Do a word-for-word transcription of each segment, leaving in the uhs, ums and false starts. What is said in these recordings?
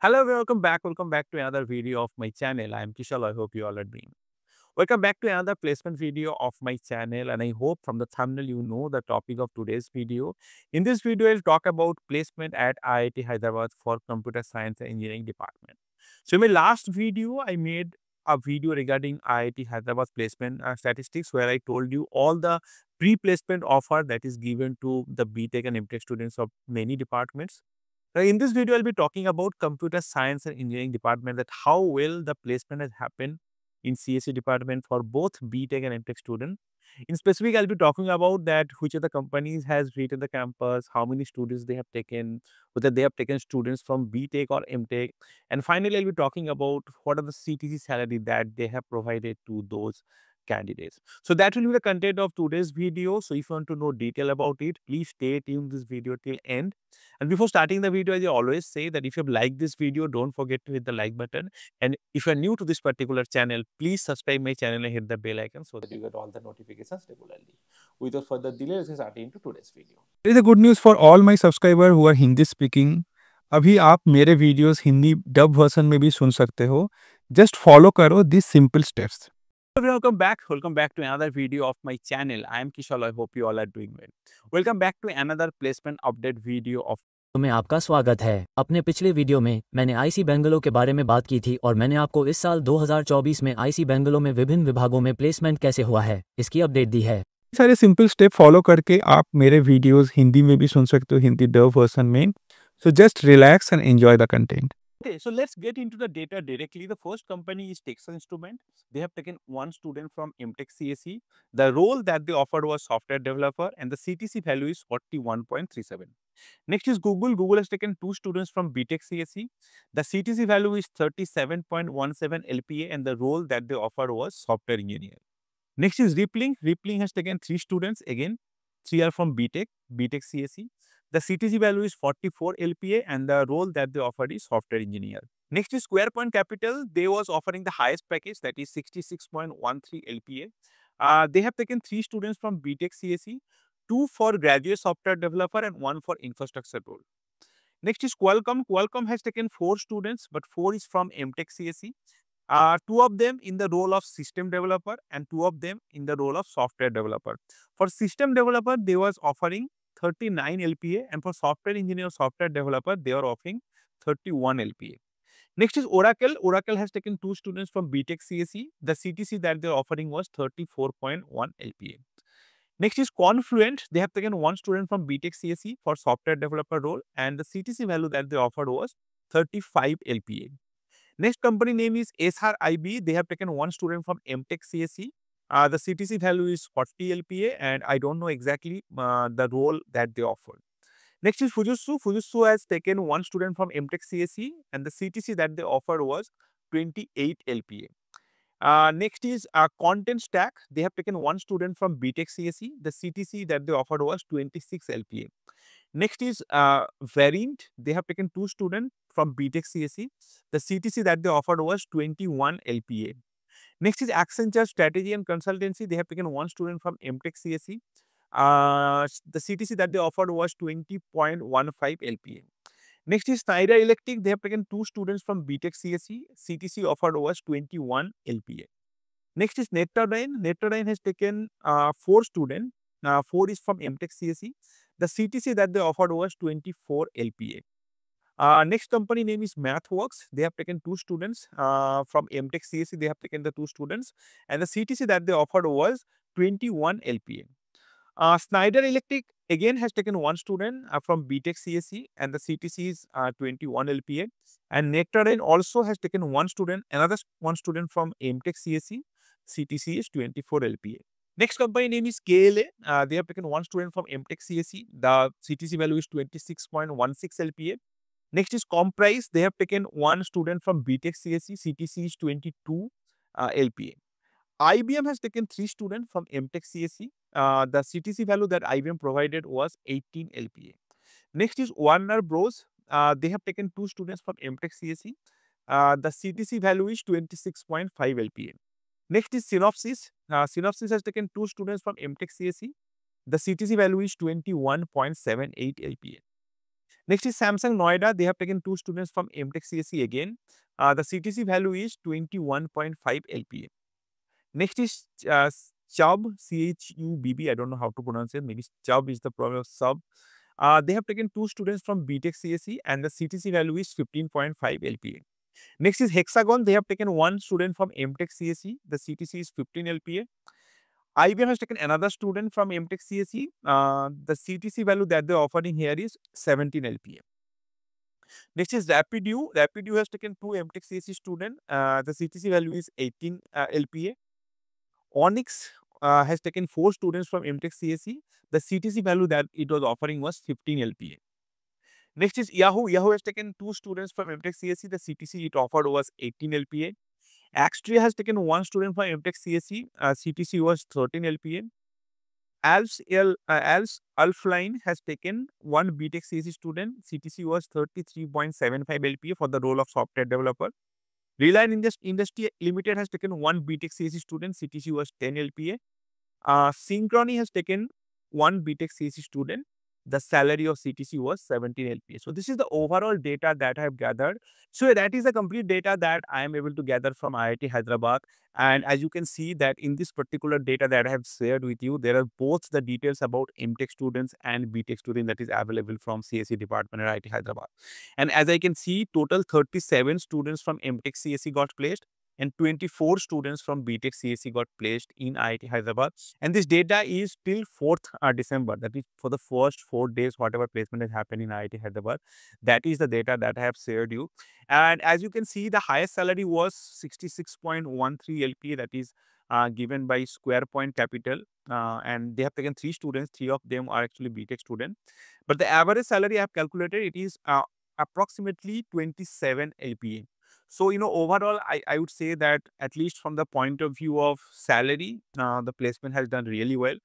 Hello, welcome back. Welcome back to another video of my channel. I am Kishal. I hope you all are doing. Welcome back to another placement video of my channel, and I hope from the thumbnail you know the topic of today's video. In this video, I'll talk about placement at I I T Hyderabad for Computer Science and Engineering Department. So in my last video, I made a video regarding I I T Hyderabad placement uh, statistics, where I told you all the pre-placement offer that is given to the B Tech and MTech students of many departments. Now, in this video, I'll be talking about computer science and engineering department, that how well the placement has happened in C S E department for both B Tech and MTech students. In specific, I'll be talking about that which of the companies has rated the campus, how many students they have taken, whether they have taken students from B Tech or MTech. And finally, I'll be talking about what are the C T C salary that they have provided to those candidates. So that will be the content of today's video. So if you want to know detail about it, please stay tuned this video till end. And before starting the video, as I always say that if you have liked this video, don't forget to hit the like button. And if you are new to this particular channel, please subscribe my channel and hit the bell icon so that you get all the notifications regularly. Without further delay, let's get into today's video. There is a good news for all my subscribers who are Hindi speaking. अभी आप मेरे videos Hindi dub version में भी सुन सकते हो. Just follow करो these simple steps. Welcome back. Welcome back to another video of my channel. I am Kishal. I hope you all are doing well. Welcome back to another placement update video of. तुम्हें आपका स्वागत है. अपने पिछले video में मैंने IC bungalow के बारे में बात की थी और मैंने आपको इस साल दो हज़ार चौबीस में आईसी बेंगलो में विभिन्न विभागों में प्लेसमेंट कैसे हुआ है इसकी अपडेट दी है. सारे सिंपल स्टेप फॉलो करके आप मेरे वीडियोस हिंदी में भी सुन सकते हो, हिंदी डब वर्जन में. So just relax and enjoy the content. Okay, so let's get into the data directly. The first company is Texas Instruments. They have taken one student from MTech C S E. The role that they offered was software developer, and the C T C value is forty-one point three seven. Next is Google. Google has taken two students from B Tech C S E. The C T C value is thirty-seven point one seven L P A, and the role that they offered was software engineer. Next is Rippling. Rippling has taken three students. Again, three are from B Tech, B Tech C S E. The C T C value is forty-four L P A, and the role that they offered is software engineer. Next is SquarePoint Capital. They was offering the highest package, that is sixty-six point one three L P A. Uh, they have taken three students from B Tech C S E, two for graduate software developer and one for infrastructure role. Next is Qualcomm. Qualcomm has taken four students, but four is from MTech C S E. Uh, two of them in the role of system developer and two of them in the role of software developer. For system developer, they was offering thirty-nine L P A, and for software engineer, software developer, they are offering thirty-one L P A. Next is Oracle. Oracle has taken two students from B Tech C S E. The C T C that they are offering was thirty-four point one L P A. Next is Confluent. They have taken one student from B Tech C S E for software developer role, and the C T C value that they offered was thirty-five L P A. Next company name is S R I B. They have taken one student from MTech C S E. Uh, the C T C value is forty L P A, and I don't know exactly uh, the role that they offered. Next is Fujitsu. Fujitsu has taken one student from MTech C S E, and the C T C that they offered was twenty-eight L P A. Uh, next is uh, Content Stack. They have taken one student from B Tech C S E. The C T C that they offered was twenty-six L P A. Next is uh, Variant. They have taken two students from B Tech C S E. The C T C that they offered was twenty-one L P A. Next is Accenture Strategy and Consultancy. They have taken one student from MTech C S E. Uh, the C T C that they offered was twenty point one five L P A. Next is Schneider Electric. They have taken two students from B Tech C S E. C T C offered was twenty-one L P A. Next is Netradyne. Netradyne has taken uh, four students. Uh, four is from MTech C S E. The C T C that they offered was twenty-four L P A. Uh, next company name is MathWorks. They have taken two students uh, from MTech C S E. They have taken the two students, and the C T C that they offered was twenty-one L P A. Uh, Schneider Electric again has taken one student uh, from B Tech C S E, and the C T C is uh, twenty-one L P A. And Netradyne also has taken one student, another one student from MTech C S E. C T C is twenty-four L P A. Next company name is K L A. Uh, they have taken one student from MTech C S E. The C T C value is twenty-six point one six L P A. Next is Comprise. They have taken one student from B Tech C S E. C T C is twenty-two uh, L P A. I B M has taken three students from MTech C S E. Uh, the C T C value that I B M provided was eighteen L P A. Next is Warner Bros. Uh, they have taken two students from MTech C S E. Uh, the C T C value is twenty-six point five L P A. Next is Synopsys. Uh, Synopsys has taken two students from MTech C S E. The C T C value is twenty-one point seven eight L P A. Next is Samsung Noida. They have taken two students from MTech C S E again. Uh, the C T C value is twenty-one point five L P A. Next is uh, Chubb, C H U B B. I don't know how to pronounce it. Maybe Chubb is the problem of sub. Uh, they have taken two students from BTech C S E and the C T C value is fifteen point five L P A. Next is Hexagon. They have taken one student from MTech C S E. The C T C is fifteen L P A. I B M has taken another student from MTech C S E. Uh, the C T C value that they are offering here is seventeen L P A. Next is RapidU. RapidU has taken two MTech C S E students. Uh, the C T C value is eighteen L P A. Onyx uh, has taken four students from MTech C S E. The C T C value that it was offering was fifteen L P A. Next is Yahoo. Yahoo has taken two students from MTech C S E. The C T C it offered was eighteen L P A. Axtria has taken one student from MTech C S E. Uh, C T C was thirteen L P A. Alf's, L, uh, Alf's Alfline has taken one BTech C S E student. C T C was thirty-three point seven five L P A for the role of software developer. Reliance Industry Limited has taken one BTech C S E student. C T C was ten L P A. Uh, Synchrony has taken one BTech C S E student. The salary of C T C was seventeen L P A. So this is the overall data that I have gathered. So that is the complete data that I am able to gather from I I T Hyderabad. And as you can see that in this particular data that I have shared with you, there are both the details about MTech students and BTech students that is available from C S E department at I I T Hyderabad. And as I can see, total thirty-seven students from MTech C S E got placed. And twenty-four students from BTech C S E got placed in I I T Hyderabad. And this data is till fourth December. That is for the first four days, whatever placement has happened in I I T Hyderabad. That is the data that I have shared you. And as you can see, the highest salary was sixty-six point one three L P A. That is uh, given by SquarePoint Capital. Uh, and they have taken three students. Three of them are actually BTech students. But the average salary I have calculated, it is uh, approximately twenty-seven L P A. So, you know, overall, I, I would say that at least from the point of view of salary, uh, the placement has done really well.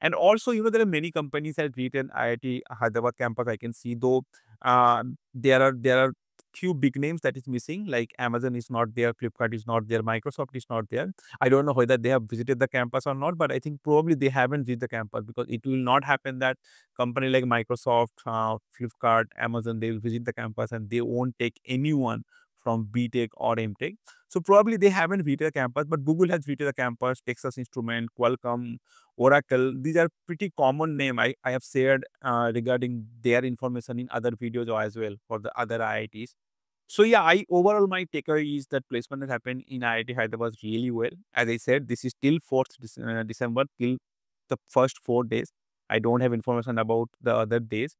And also, you know, there are many companies that written I I T Hyderabad campus, I can see, though uh, there are there are few big names that is missing, like Amazon is not there, Flipkart is not there, Microsoft is not there. I don't know whether they have visited the campus or not, but I think probably they haven't visited the campus because it will not happen that company like Microsoft, uh, Flipkart, Amazon, they will visit the campus and they won't take anyone from BTech or MTech. So probably they haven't visited the campus, but Google has visited the campus, Texas Instruments, Qualcomm, Oracle. These are pretty common names I, I have shared uh, regarding their information in other videos as well for the other I I Ts. So yeah, I overall my takeaway is that placement has happened in I I T Hyderabad really well. As I said, this is till fourth December, till the first four days. I don't have information about the other days.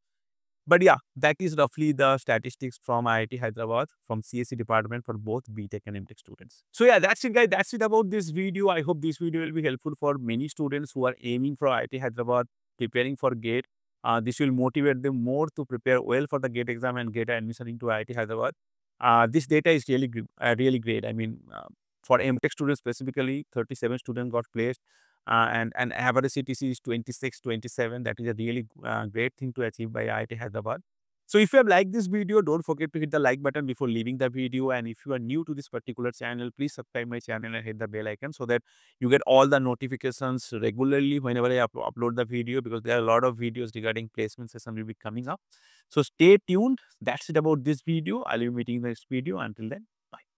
But yeah, that is roughly the statistics from I I T Hyderabad, from C S E department for both BTech and MTech students. So yeah, that's it guys. That's it about this video. I hope this video will be helpful for many students who are aiming for I I T Hyderabad, preparing for GATE. Uh, this will motivate them more to prepare well for the GATE exam and get admission into I I T Hyderabad. Uh, this data is really, uh, really great. I mean, uh, for MTech students specifically, thirty-seven students got placed. Uh, and, and average C T C is twenty-six, twenty-seven. That is a really uh, great thing to achieve by I I T Hyderabad. So if you have liked this video, don't forget to hit the like button before leaving the video. And if you are new to this particular channel, please subscribe my channel and hit the bell icon so that you get all the notifications regularly whenever I up upload the video, because there are a lot of videos regarding placement session will be coming up. So stay tuned. That's it about this video. I'll be meeting in the next video. Until then.